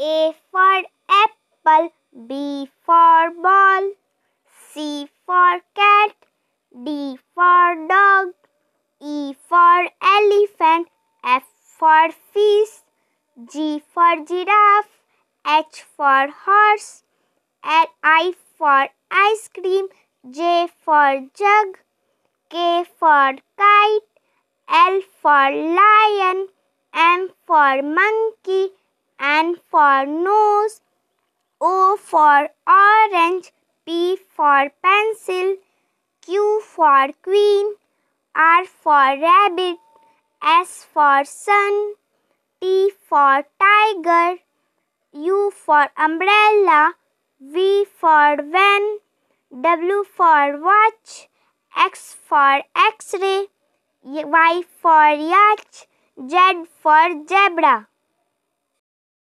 A for apple, B for ball, C for cat, D for dog, E for elephant, F for fish, G for giraffe, H for horse, I for ice cream, J for jug, K for kite, L for lion, M for monkey, N for nose, O for orange, P for pencil, Q for queen, R for rabbit, S for sun, T for tiger, U for umbrella, V for van, W for watch, X for x-ray, Y for yacht, Z for zebra.